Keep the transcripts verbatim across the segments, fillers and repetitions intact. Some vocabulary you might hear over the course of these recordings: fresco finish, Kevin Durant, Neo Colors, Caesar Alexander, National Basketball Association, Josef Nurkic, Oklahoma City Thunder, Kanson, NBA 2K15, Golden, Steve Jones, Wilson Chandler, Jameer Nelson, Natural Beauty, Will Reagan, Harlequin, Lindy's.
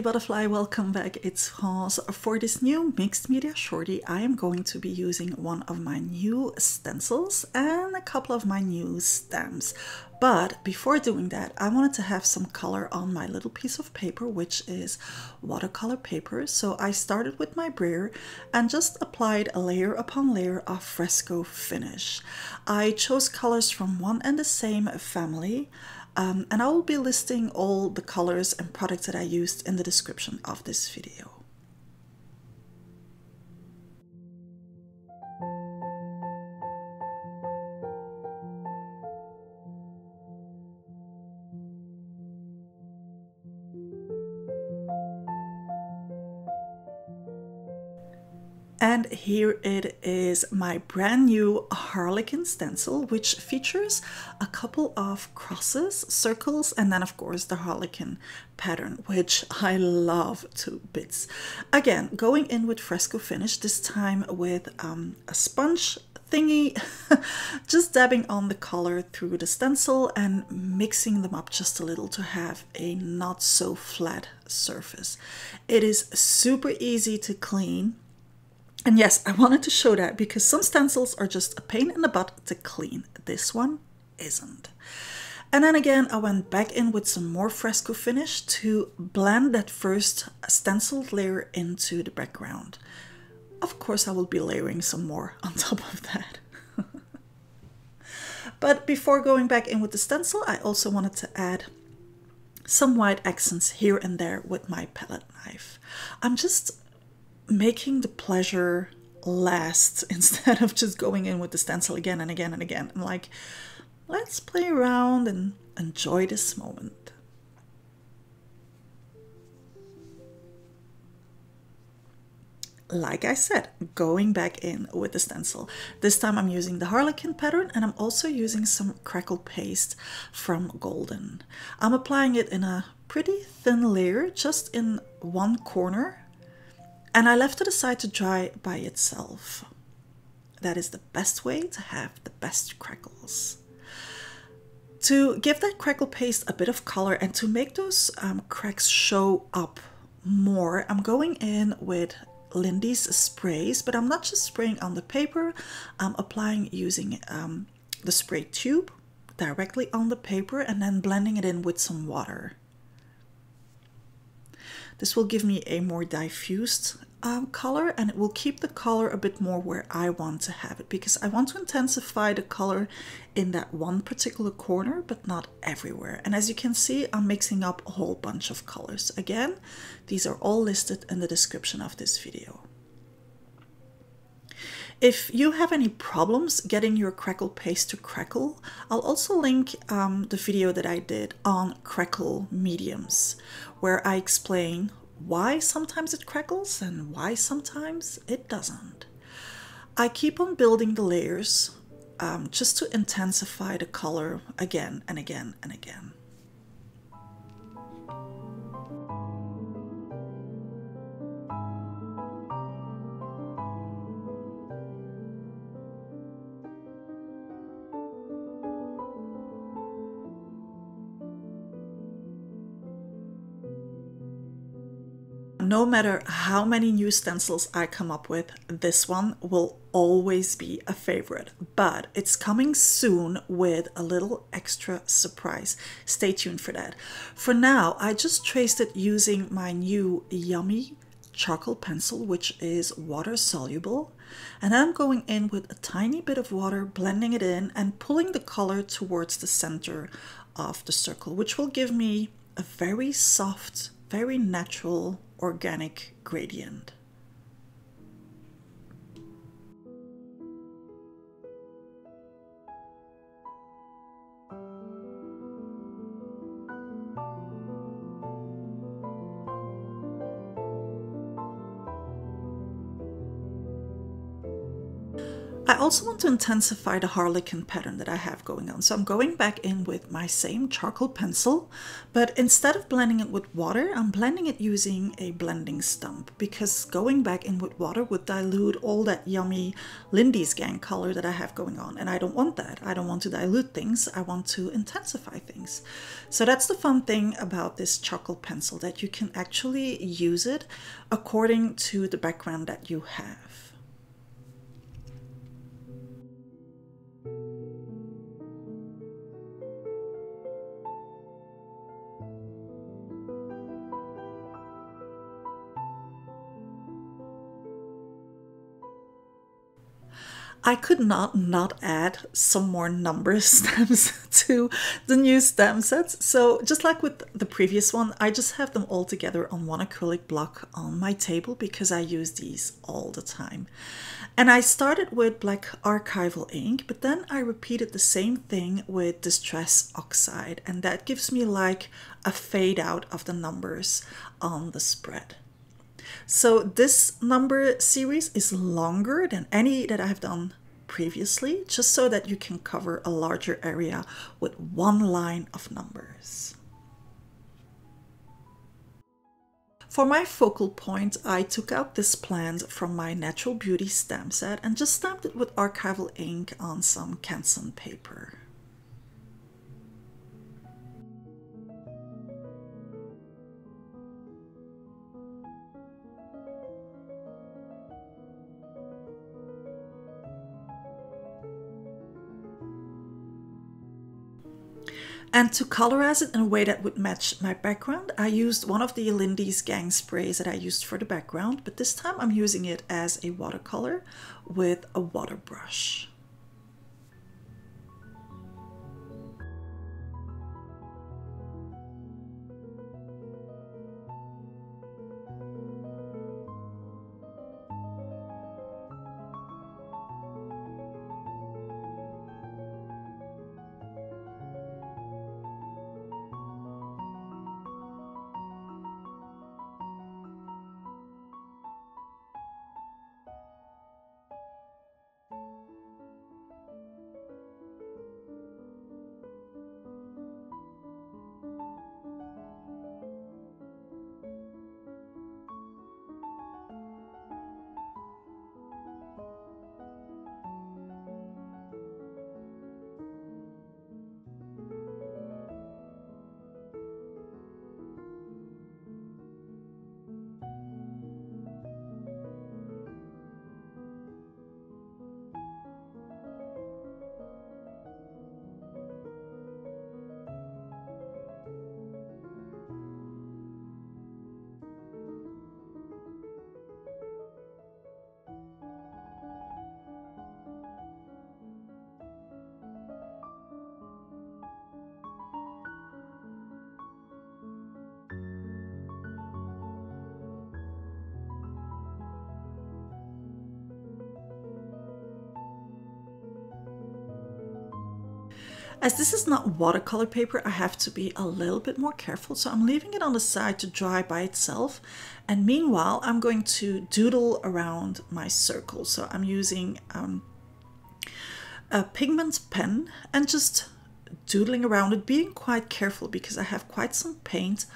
lovely butterfly, welcome back. It's France. For this new mixed media shorty, I am going to be using one of my new stencils and a couple of my new stamps. But before doing that, I wanted to have some color on my little piece of paper, which is watercolor paper. So I started with my brayer and just applied a layer upon layer of fresco finish. I chose colors from one and the same family. Um, and I will be listing all the colors and products that I used in the description of this video. And here it is, my brand new Harlequin stencil, which features a couple of crosses, circles, and then of course the Harlequin pattern, which I love to bits. Again, going in with fresco finish, this time with um, a sponge thingy, just dabbing on the color through the stencil and mixing them up just a little to have a not so flat surface. It is super easy to clean. And yes, I wanted to show that because some stencils are just a pain in the butt to clean. This one isn't. And then again, I went back in with some more fresco finish to blend that first stenciled layer into the background. Of course, I will be layering some more on top of that. But before going back in with the stencil, I also wanted to add some white accents here and there with my palette knife. I'm just making the pleasure last instead of just going in with the stencil again and again and again. I'm like, let's play around and enjoy this moment. Like I said, going back in with the stencil. This time I'm using the Harlequin pattern, and I'm also using some crackle paste from Golden. I'm applying it in a pretty thin layer, just in one corner. And I left it aside to dry by itself. That is the best way to have the best crackles. To give that crackle paste a bit of color and to make those um, cracks show up more, I'm going in with Lindy's sprays, but I'm not just spraying on the paper, I'm applying using um, the spray tube directly on the paper and then blending it in with some water. This will give me a more diffused um, color, and it will keep the color a bit more where I want to have it, because I want to intensify the color in that one particular corner, but not everywhere. And as you can see, I'm mixing up a whole bunch of colors. Again, these are all listed in the description of this video. If you have any problems getting your crackle paste to crackle, I'll also link um, the video that I did on crackle mediums, where I explain why sometimes it crackles and why sometimes it doesn't. I keep on building the layers um, just to intensify the color again and again and again. No matter how many new stencils I come up with, this one will always be a favorite, but it's coming soon with a little extra surprise. Stay tuned for that. For now, I just traced it using my new yummy charcoal pencil, which is water soluble, and I'm going in with a tiny bit of water, blending it in and pulling the color towards the center of the circle, which will give me a very soft, very natural, organic gradient. I also want to intensify the Harlequin pattern that I have going on. So I'm going back in with my same charcoal pencil, but instead of blending it with water, I'm blending it using a blending stump, because going back in with water would dilute all that yummy Lindy's gang color that I have going on. And I don't want that. I don't want to dilute things. I want to intensify things. So that's the fun thing about this charcoal pencil, that you can actually use it according to the background that you have. I could not not add some more number stems to the new stem sets. So just like with the previous one, I just have them all together on one acrylic block on my table because I use these all the time. And I started with black archival ink, but then I repeated the same thing with distress oxide, and that gives me like a fade out of the numbers on the spread. So this number series is longer than any that I've done previously, just so that you can cover a larger area with one line of numbers. For my focal point, I took out this plant from my Natural Beauty stamp set and just stamped it with archival ink on some Kanson paper. And to colorize it in a way that would match my background, I used one of the Lindy's gang sprays that I used for the background, but this time I'm using it as a watercolor with a water brush. As this is not watercolor paper, I have to be a little bit more careful, so I'm leaving it on the side to dry by itself. And meanwhile, I'm going to doodle around my circle. So I'm using um, a pigment pen and just doodling around it, being quite careful because I have quite some paint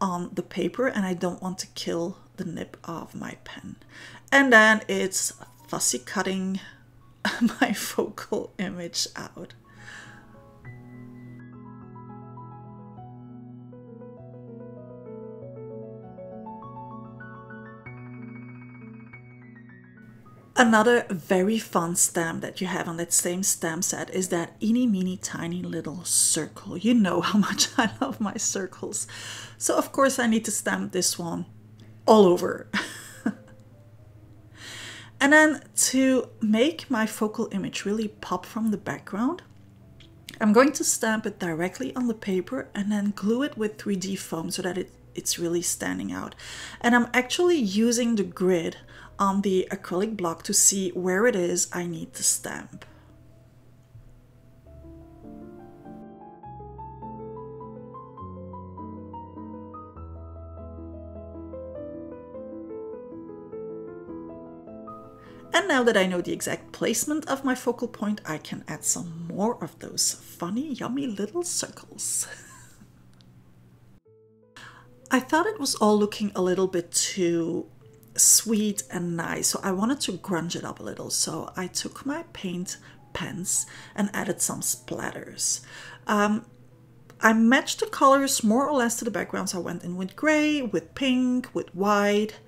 on the paper and I don't want to kill the nib of my pen. And then it's fussy cutting my focal image out. Another very fun stamp that you have on that same stamp set is that eeny, meeny, tiny little circle. You know how much I love my circles. So of course I need to stamp this one all over. And then to make my focal image really pop from the background, I'm going to stamp it directly on the paper and then glue it with three D foam so that it, it's really standing out. And I'm actually using the grid on the acrylic block to see where it is I need to stamp. And now that I know the exact placement of my focal point, I can add some more of those funny, yummy little circles. I thought it was all looking a little bit too sweet and nice, so I wanted to grunge it up a little. So I took my paint pens and added some splatters. Um, I matched the colors more or less to the background, so I went in with gray, with pink, with white.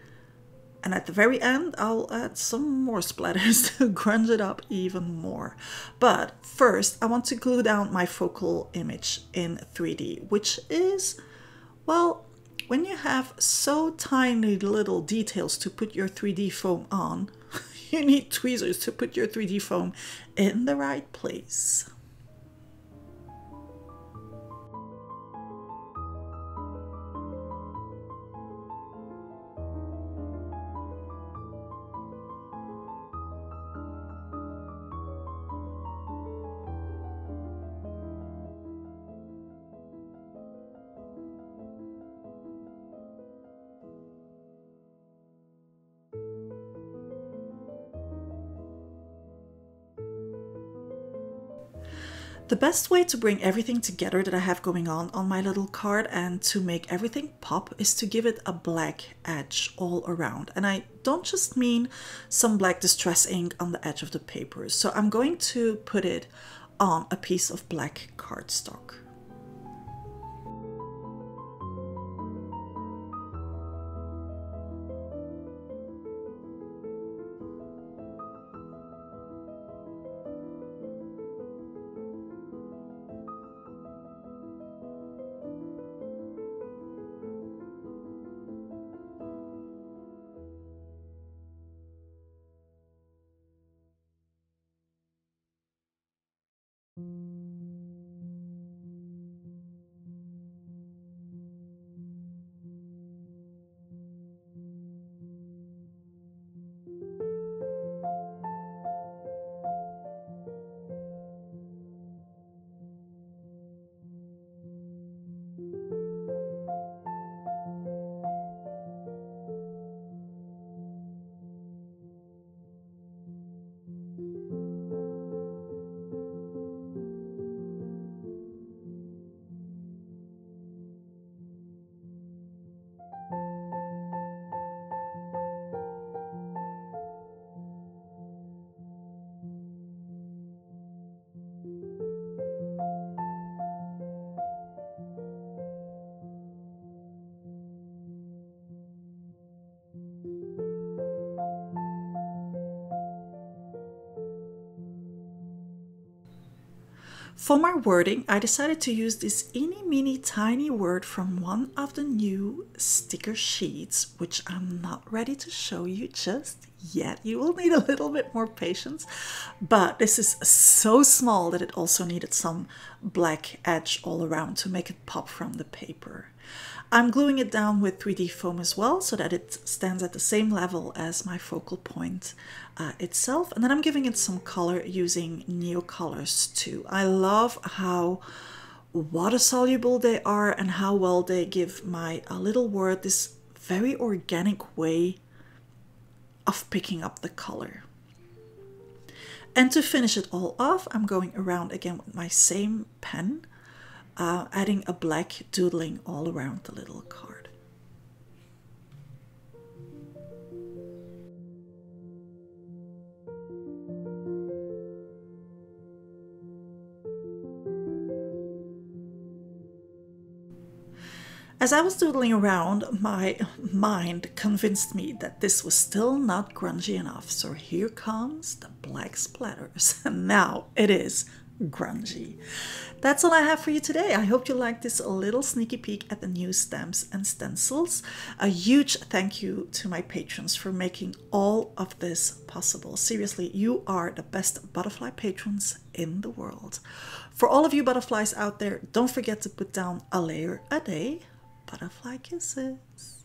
And at the very end, I'll add some more splatters to grunge it up even more. But first, I want to glue down my focal image in three D, which is, well, when you have so tiny little details to put your three D foam on, you need tweezers to put your three D foam in the right place. The best way to bring everything together that I have going on on my little card and to make everything pop is to give it a black edge all around. And I don't just mean some black distress ink on the edge of the paper. So I'm going to put it on a piece of black cardstock. For my wording, I decided to use this eeny meeny tiny word from one of the new sticker sheets, which I'm not ready to show you just yet. You will need a little bit more patience, but this is so small that it also needed some black edge all around to make it pop from the paper. I'm gluing it down with three D foam as well, so that it stands at the same level as my focal point uh, itself. And then I'm giving it some color using Neo Colors too. I love how water-soluble they are and how well they give my uh, little word this very organic way of picking up the color. And to finish it all off, I'm going around again with my same pen, Uh, adding a black doodling all around the little card. As I was doodling around, my mind convinced me that this was still not grungy enough, so here comes the black splatters. And now it is grungy. That's all I have for you today. I hope you liked this little sneaky peek at the new stamps and stencils. A huge thank you to my patrons for making all of this possible. Seriously, you are the best butterfly patrons in the world. For all of you butterflies out there, don't forget to put down a layer a day. Butterfly kisses.